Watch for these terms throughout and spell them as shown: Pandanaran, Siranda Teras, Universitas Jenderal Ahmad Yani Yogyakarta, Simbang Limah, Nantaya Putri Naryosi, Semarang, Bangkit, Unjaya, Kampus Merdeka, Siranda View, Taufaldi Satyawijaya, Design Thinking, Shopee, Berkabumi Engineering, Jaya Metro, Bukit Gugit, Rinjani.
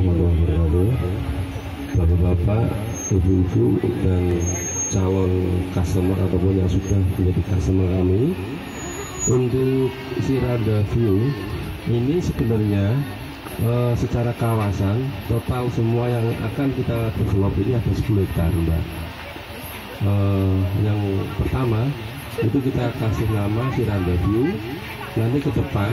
warahmatullahi wabarakatuh. Bapak-bapak, ibu-ibu, dan calon customer ataupun yang sudah menjadi customer kami, untuk Siranda View ini sebenarnya secara kawasan total semua yang akan kita develop ini ada 10 hektar, Mbak. Yang pertama itu kita kasih nama Siranda View. Nanti ke depan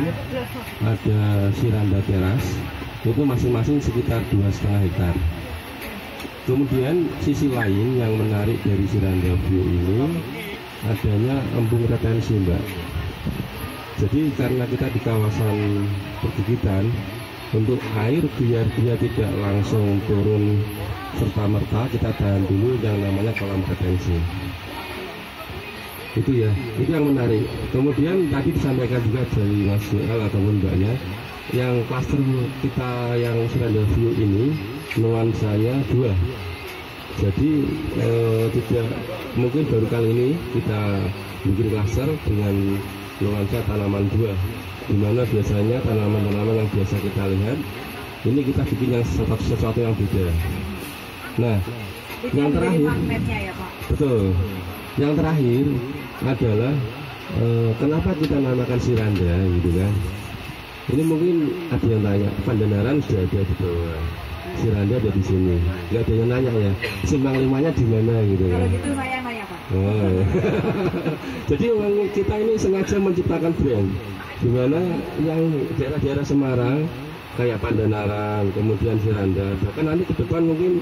ada Siranda Teras, itu masing-masing sekitar 2,5 hektar. Kemudian sisi lain yang menarik dari Siranda View ini adanya embung retensi, Mbak. Jadi karena kita di kawasan perbukitan, untuk air biar dia tidak langsung turun serta merta, kita tahan dulu yang namanya kolam retensi. Itu ya, itu yang menarik. Kemudian tadi disampaikan juga dari Mas Joel ataupun Mbaknya, yang klaster kita yang Siranda View ini nuansanya dua. Jadi tidak mungkin baru kali ini kita bikin klaster dengan nuansa tanaman dua, dimana biasanya tanaman-tanaman yang biasa kita lihat ini kita bikin yang sesuatu yang beda. Nah, jadi yang terakhir ya, Pak? Betul. Yang terakhir adalah kenapa kita namakan Siranda, gitu kan? Ini mungkin ada yang tanya, Pandanaran sudah ada di bawah, Siranda ada di sini. Nggak ada yang nanya ya, Simbang Limahnya di mana, gitu kan? Kalau gitu saya nanya, Pak. Oh. Jadi kita ini sengaja menciptakan brand, di mana yang daerah-daerah Semarang kayak Pandanaran, kemudian Siranda, bahkan nanti ke depan mungkin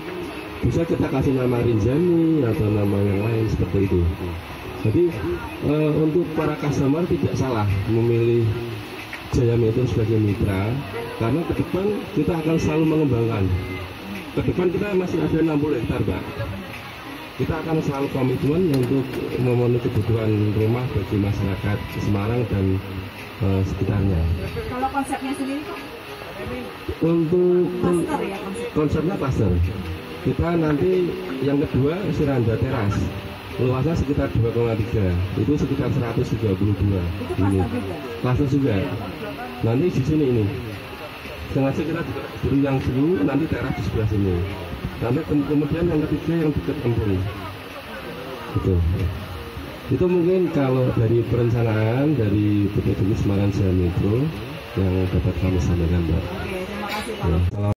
bisa kita kasih nama Rinjani atau nama yang lain seperti itu. Jadi untuk para customer tidak salah memilih Jaya Metro sebagai mitra, karena ke depan kita akan selalu mengembangkan. Ke depan kita masih ada 60 hektar, Pak. Kita akan selalu komitmen untuk memenuhi kebutuhan rumah bagi masyarakat Semarang dan sekitarnya. Kalau konsepnya sendiri, Pak? Untuk cluster ya, konsepnya cluster. Kita nanti yang kedua Siranda Teras, luasnya sekitar 2,3, itu sekitar 132 ini. Klaster juga. Nanti di sini ini. Sengaja kita dulu yang dulu, nanti teras di sebelah sini. Nanti kemudian yang ketiga yang dekat embung. Betul. Itu mungkin kalau dari perencanaan dari Bukit Gugit Semarang Jaya Metro yang dapat kami sampaikan, Mbak. Oke, terima kasih, Pak.